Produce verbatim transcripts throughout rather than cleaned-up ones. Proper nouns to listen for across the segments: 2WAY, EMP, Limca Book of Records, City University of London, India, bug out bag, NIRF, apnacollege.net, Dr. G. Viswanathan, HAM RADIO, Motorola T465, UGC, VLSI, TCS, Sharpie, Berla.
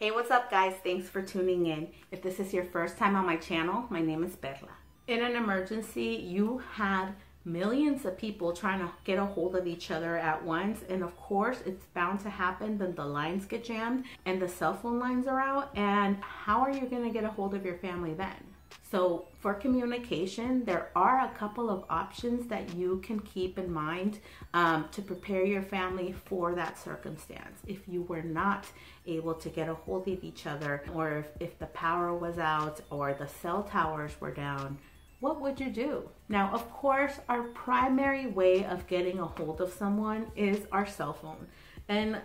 Hey, what's up guys? Thanks for tuning in. If this is your first time on my channel, my name is Berla. In an emergency, you had millions of people trying to get a hold of each other at once, and of course it's bound to happen that the lines get jammed and the cell phone lines are out, and how are you going to get a hold of your family then? So for communication, there are a couple of options that you can keep in mind um, to prepare your family for that circumstance. If you were not able to get a hold of each other, or if, if the power was out or the cell towers were down, what would you do? Now, of course, our primary way of getting a hold of someone is our cell phone. And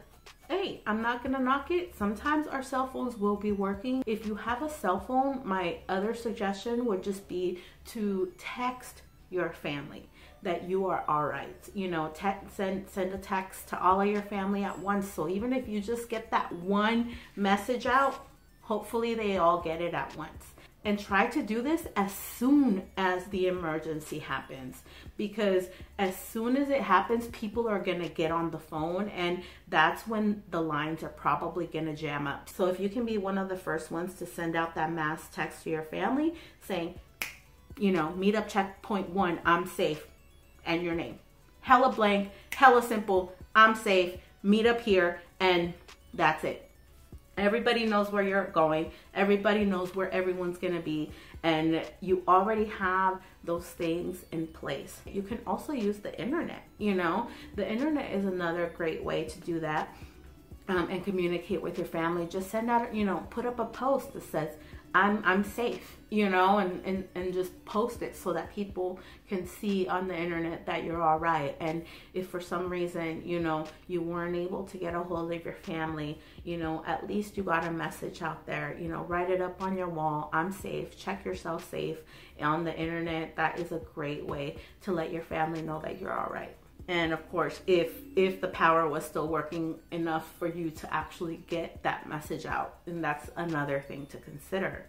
hey, I'm not gonna knock it. Sometimes our cell phones will be working. If you have a cell phone, my other suggestion would just be to text your family that you are all right. You know, text, send, send a text to all of your family at once. So even if you just get that one message out, hopefully they all get it at once. And try to do this as soon as the emergency happens, because as soon as it happens, people are gonna get on the phone, and that's when the lines are probably gonna jam up. So if you can be one of the first ones to send out that mass text to your family saying, you know, meet up checkpoint one, I'm safe, and your name. Hella blank, hella simple, I'm safe, meet up here, and that's it. Everybody knows where you're going. Everybody knows where everyone's going to be. And you already have those things in place. You can also use the internet. You know, the internet is another great way to do that um, and communicate with your family. Just send out, you know, put up a post that says, I'm, I'm safe, you know, and, and, and just post it so that people can see on the internet that you're all right. And if for some reason, you know, you weren't able to get a hold of your family, you know, at least you got a message out there, you know, write it up on your wall. I'm safe. Check yourself safe on the internet. That is a great way to let your family know that you're all right. And of course, if if the power was still working enough for you to actually get that message out, and that's another thing to consider.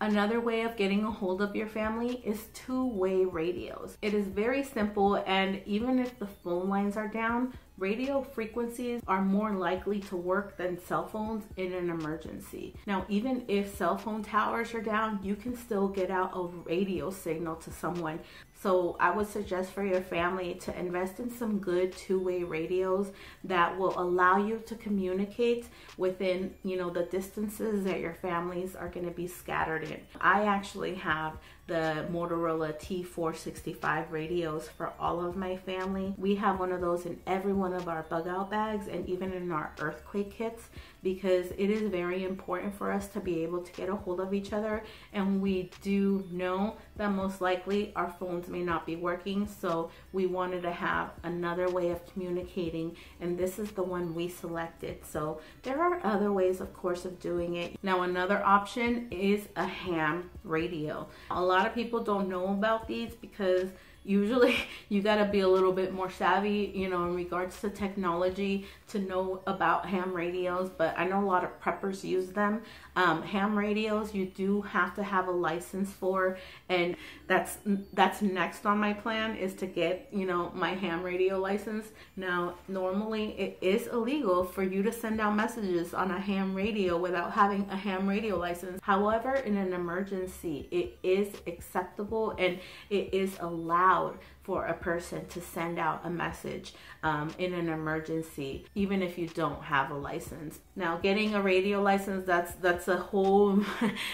Another way of getting a hold of your family is two-way radios. It is very simple, and even if the phone lines are down, radio frequencies are more likely to work than cell phones in an emergency. Now, even if cell phone towers are down, you can still get out a radio signal to someone. So I would suggest for your family to invest in some good two-way radios that will allow you to communicate within, you know, the distances that your families are going to be scattered in. I actually have the Motorola T four sixty-five radios for all of my family. We have one of those in every one of our bug out bags and even in our earthquake kits, because it is very important for us to be able to get a hold of each other, and we do know that most likely our phones may not be working, so we wanted to have another way of communicating, and this is the one we selected. So there are other ways, of course, of doing it. Now, another option is a ham radio. A lot A lot of people don't know about these because usually you got to be a little bit more savvy, you know, in regards to technology to know about ham radios, but I know a lot of preppers use them. Um, ham radios you do have to have a license for, and that's that's next on my plan, is to get, you know, my ham radio license. Now, normally it is illegal for you to send out messages on a ham radio without having a ham radio license. However, in an emergency, it is acceptable and it is allowed for a person to send out a message um, in an emergency, even if you don't have a license. Now, getting a radio license, that's that's a whole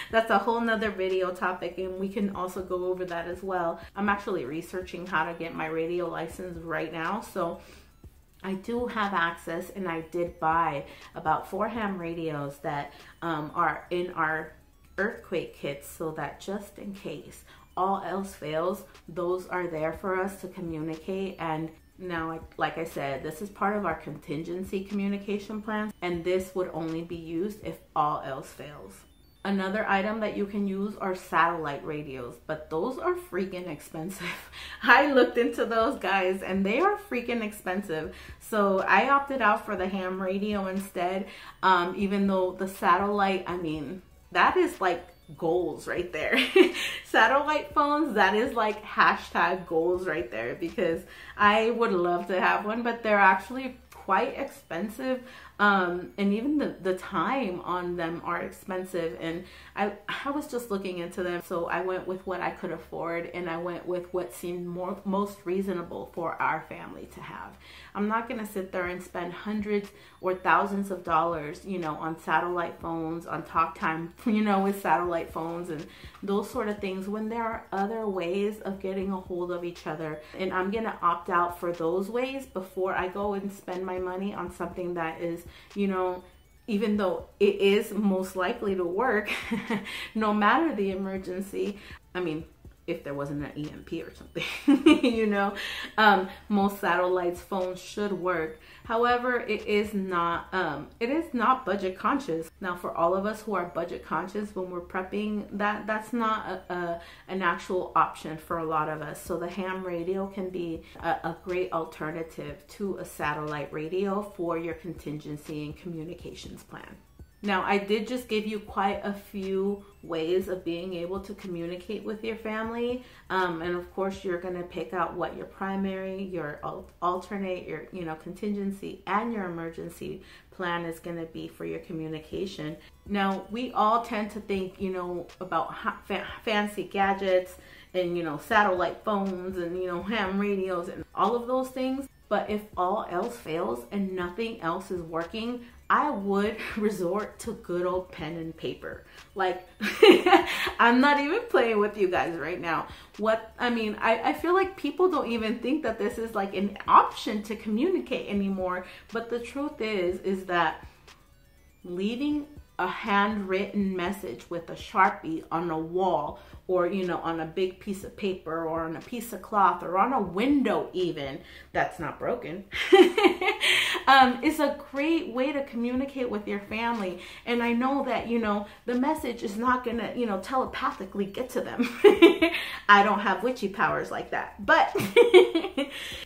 that's a whole nother video topic, and we can also go over that as well. I'm actually researching how to get my radio license right now, so I do have access, and I did buy about four ham radios that um, are in our earthquake kits, so that just in case all else fails, those are there for us to communicate. And now, like I said, this is part of our contingency communication plans, and this would only be used if all else fails. Another item that you can use are satellite radios, but those are freaking expensive. I looked into those guys, and they are freaking expensive. So I opted out for the ham radio instead, um, even though the satellite, I mean, that is like goals right there. Satellite phones, that is like hashtag goals right there, because I would love to have one, but they're actually quite expensive Um, and even the, the time on them are expensive. And I, I was just looking into them. So I went with what I could afford, and I went with what seemed more, most reasonable for our family to have. I'm not going to sit there and spend hundreds or thousands of dollars, you know, on satellite phones, on talk time, you know, with satellite phones and those sort of things, when there are other ways of getting a hold of each other. And I'm going to opt out for those ways before I go and spend my money on something that is, you know, even though it is most likely to work, no matter the emergency. I mean, if there wasn't an E M P or something, you know, um, most satellites phones should work. However, it is not, um, it is not budget conscious. Now, for all of us who are budget conscious, when we're prepping, that that's not a, a, an actual option for a lot of us. So the ham radio can be a, a great alternative to a satellite radio for your contingency and communications plan. Now, I did just give you quite a few ways of being able to communicate with your family. Um, and of course, you're gonna pick out what your primary, your alternate, your you know contingency, and your emergency plan is gonna be for your communication. Now, we all tend to think, you know, about hot, fa fancy gadgets and, you know, satellite phones and, you know, ham radios and all of those things. But if all else fails and nothing else is working, I would resort to good old pen and paper. Like, I'm not even playing with you guys right now. What, I mean, I, I feel like people don't even think that this is like an option to communicate anymore. But the truth is, is that leaving a handwritten message with a Sharpie on a wall, or, you know, on a big piece of paper, or on a piece of cloth, or on a window even that's not broken, um, it's a great way to communicate with your family. And I know that, you know, the message is not gonna, you know, telepathically get to them. I don't have witchy powers like that, but if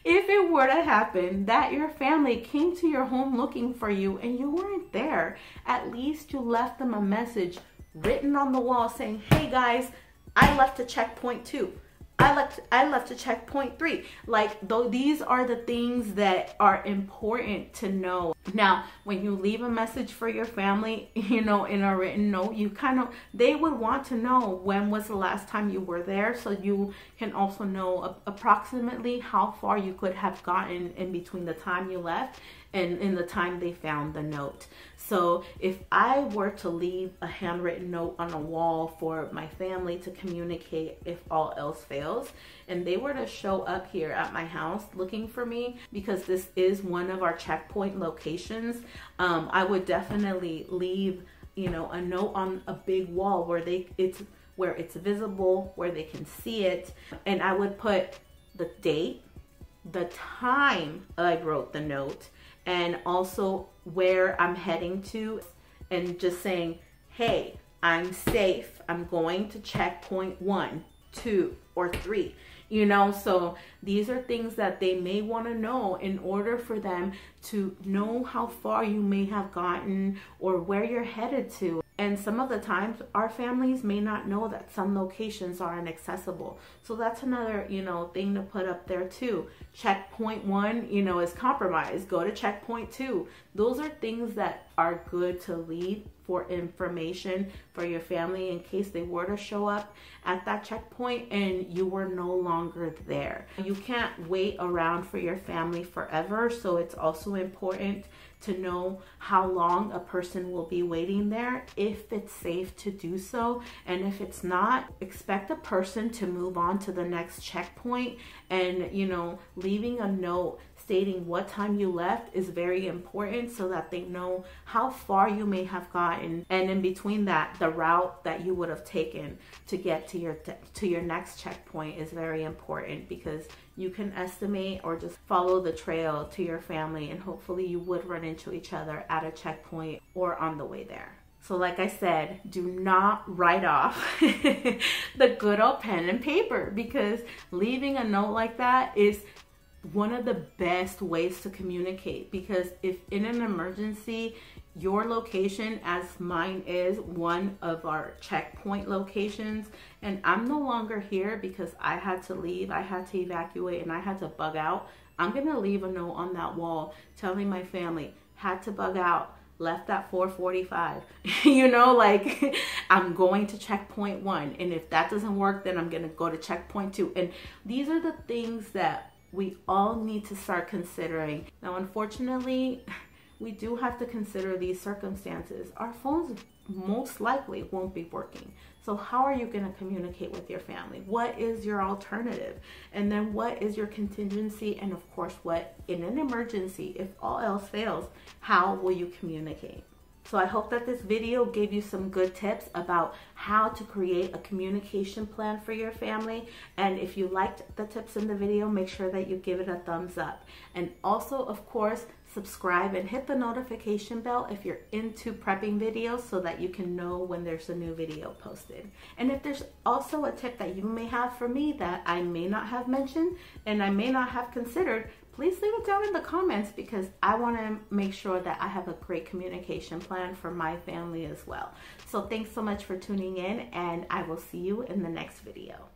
it were to happen that your family came to your home looking for you and you weren't there, at least you left them a message written on the wall saying, hey guys, I left a checkpoint two. I left I left a checkpoint three. Like, though, these are the things that are important to know. Now, when you leave a message for your family, you know, in a written note, you kind of, they would want to know when was the last time you were there, so you can also know approximately how far you could have gotten in between the time you left and in the time they found the note. So if I were to leave a handwritten note on a wall for my family to communicate if all else fails, and they were to show up here at my house looking for me, because this is one of our checkpoint locations, um, I would definitely leave, you know, a note on a big wall where they, it's, where it's visible, where they can see it. And I would put the date, the time I wrote the note, and also where I'm heading to, and just saying, hey, I'm safe. I'm going to checkpoint one, two, or three. You know, so these are things that they may want to know in order for them to know how far you may have gotten or where you're headed to. And some of the times our families may not know that some locations are inaccessible. So that's another, you know, thing to put up there too. Checkpoint one, you know, is compromised. Go to checkpoint two. Those are things that are good to leave for information for your family in case they were to show up at that checkpoint and you were no longer there. You can't wait around for your family forever. So it's also important to know how long a person will be waiting there, if it's safe to do so. And if it's not, expect a person to move on to the next checkpoint. And, you know, leaving a note stating what time you left is very important so that they know how far you may have gotten, and in between that, the route that you would have taken to get to your to your next checkpoint is very important, because you can estimate or just follow the trail to your family, and hopefully you would run into each other at a checkpoint or on the way there. So like I said, do not write off the good old pen and paper, because leaving a note like that is one of the best ways to communicate. Because if in an emergency, your location, as mine is one of our checkpoint locations, and I'm no longer here because I had to leave, I had to evacuate, and I had to bug out, I'm gonna leave a note on that wall telling my family, had to bug out, left at four forty-five. You know, like, I'm going to checkpoint one, and if that doesn't work, then I'm gonna go to checkpoint two. And these are the things that we all need to start considering. Now, unfortunately, we do have to consider these circumstances. Our phones most likely won't be working. So how are you going to communicate with your family? What is your alternative? And then what is your contingency? And of course, what in an emergency, if all else fails, how will you communicate? So I hope that this video gave you some good tips about how to create a communication plan for your family. And if you liked the tips in the video, make sure that you give it a thumbs up. And also, of course, subscribe and hit the notification bell if you're into prepping videos so that you can know when there's a new video posted. And if there's also a tip that you may have for me that I may not have mentioned and I may not have considered, please leave it down in the comments, because I want to make sure that I have a great communication plan for my family as well. So thanks so much for tuning in, and I will see you in the next video.